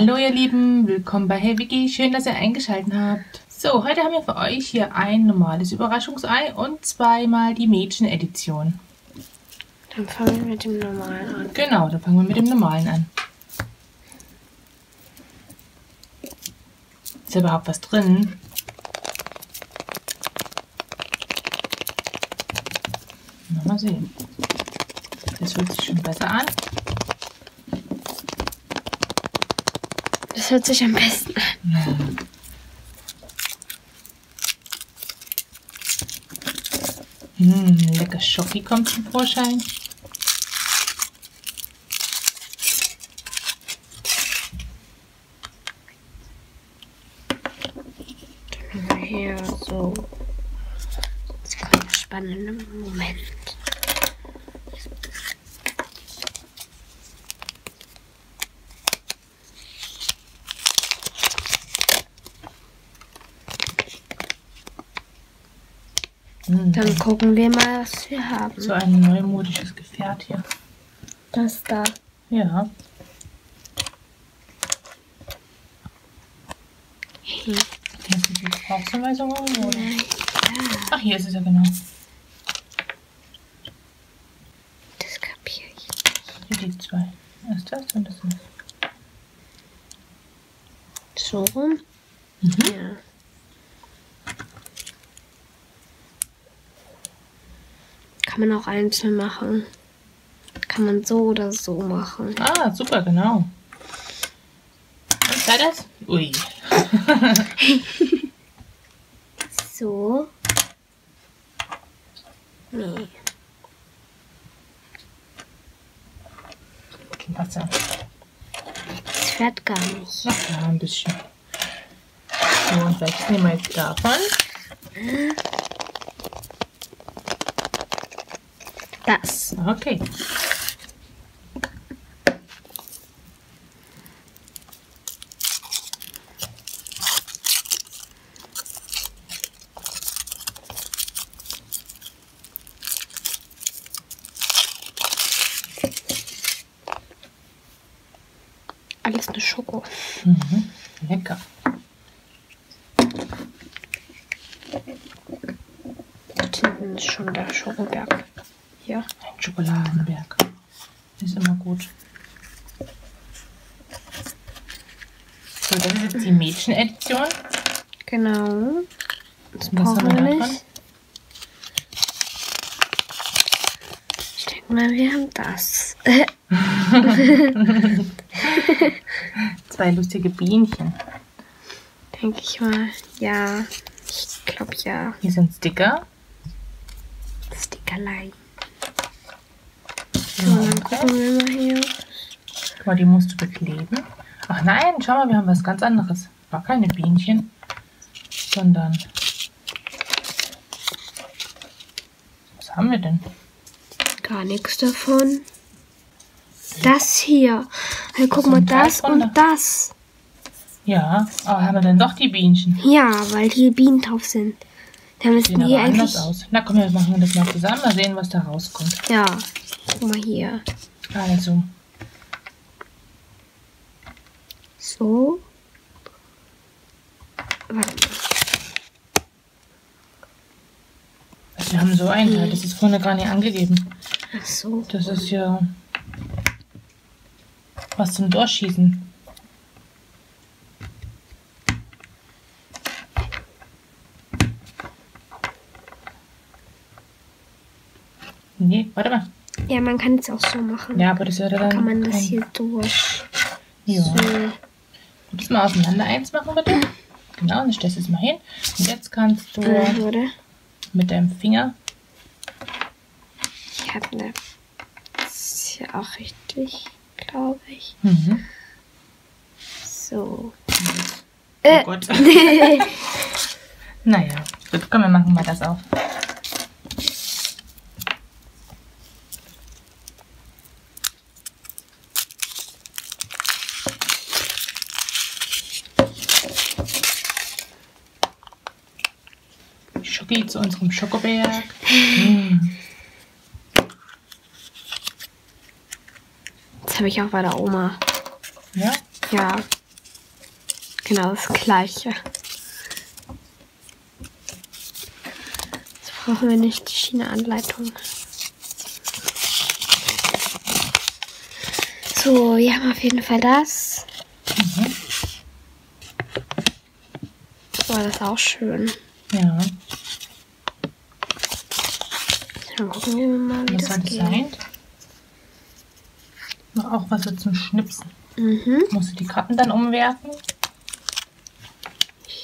Hallo ihr Lieben, willkommen bei Hey Vicky, schön, dass ihr eingeschaltet habt. So, heute haben wir für euch hier ein normales Überraschungsei und zweimal die Mädchen-Edition. Dann fangen wir mit dem normalen an. Genau, dann fangen wir mit dem normalen an. Ist da überhaupt was drin? Mal sehen. Das hört sich schon besser an. Das hört sich am besten an. Ja. Lecker Schoki kommt zum Vorschein. Dann haben wir hier so. Jetzt kommt der spannende Moment. Dann gucken wir mal, was wir haben. So ein neumodisches Gefährt hier. Das da. Ja. Hier sind die Gebrauchsanweisungen. Ach, hier ist es ja genau. Das kapiere ich nicht. Hier die zwei. Erst das und das ist. So rum? Mhm. Ja. Kann man auch einzeln machen. Kann man so oder so machen. Ah, super, genau. Was war das? Ui. So. Nee. Wasser. Das fährt gar nicht. Ach ja, ein bisschen. So, und vielleicht nehmen wir jetzt davon. Das. Okay. Alles eine Schoko. Mhm. Lecker. Da hinten ist schon der Schokoberg. Ein Schokoladenberg. Ist immer gut. So, das ist jetzt die Mädchen-Edition. Genau. Das brauchen wir nicht. Ich denke mal, wir haben das. Zwei lustige Bienchen. Denke ich mal. Ja. Ich glaube ja. Hier sind Sticker. Stickerlein. Hier. Guck mal, die musst du bekleben. Ach nein, schau mal, wir haben was ganz anderes. War keine Bienchen, sondern... Was haben wir denn? Gar nichts davon. Das hier. Hey, guck mal, das und das. Ja, aber haben wir denn doch die Bienchen? Ja, weil hier Bienen drauf sind. Da müssen die eigentlich... Aus. Na komm, wir machen das mal zusammen, mal sehen, was da rauskommt. Ja. Guck mal hier. Also. So. Warte. Also wir haben so einen Teil, das ist vorne gar nicht angegeben. Ach so. Das ist ja was zum Durchschießen. Nee, warte mal. Ja, man kann es auch so machen. Ja, aber das wäre dann... Kann man das hier durch. Ja. So. Kannst du mal auseinander eins machen, bitte? Genau, dann stellst du es mal hin. Und jetzt kannst du mit deinem Finger... Ich habe eine... Das ist ja auch richtig, glaube ich. Mhm. So. Oh Gott. Naja, gut, komm, wir machen mal das auf. Schoki zu unserem Schokoberg. Das habe ich auch bei der Oma. Ja? Ja. genau das gleiche. Jetzt brauchen wir nicht die China-Anleitung. So, wir haben auf jeden Fall das. War das ist auch schön. Ja. Dann gucken wir mal, wie das geht. Sein? Noch auch was zum Schnipsen. Mhm. Musst du die Karten dann umwerfen?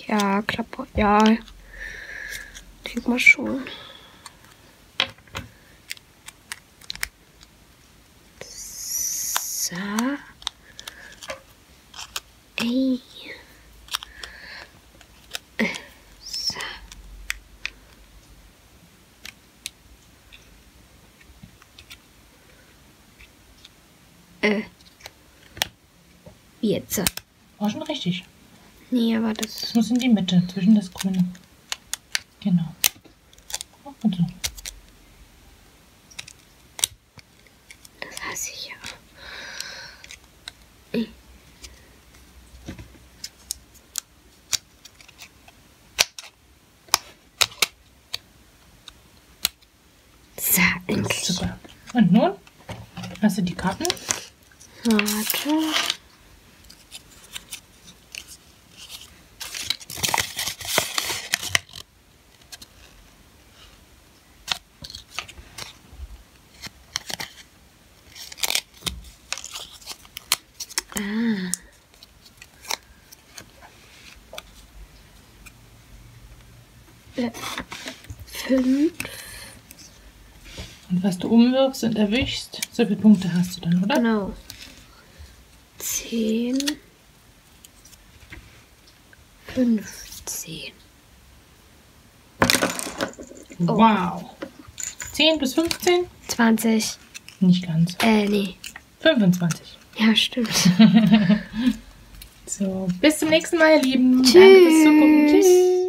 Ja, Klappe. Ja. Denk mal schon. So. Ey. So. Jetzt. War schon richtig. Nee, aber das... Das muss in die Mitte, zwischen das Grüne. Genau. Und so. Das hasse ich ja. So, endlich. Super. Und nun? Hast du die Karten? Warte. Fünf. Und was du umwirfst und erwischst, so viele Punkte hast du dann, oder? Genau. 10. 15. Oh. Wow. 10 bis 15? 20. Nicht ganz. Nee. 25. Ja, stimmt. So, bis zum nächsten Mal, ihr Lieben. Tschüss. Danke fürs Zugucken. Tschüss.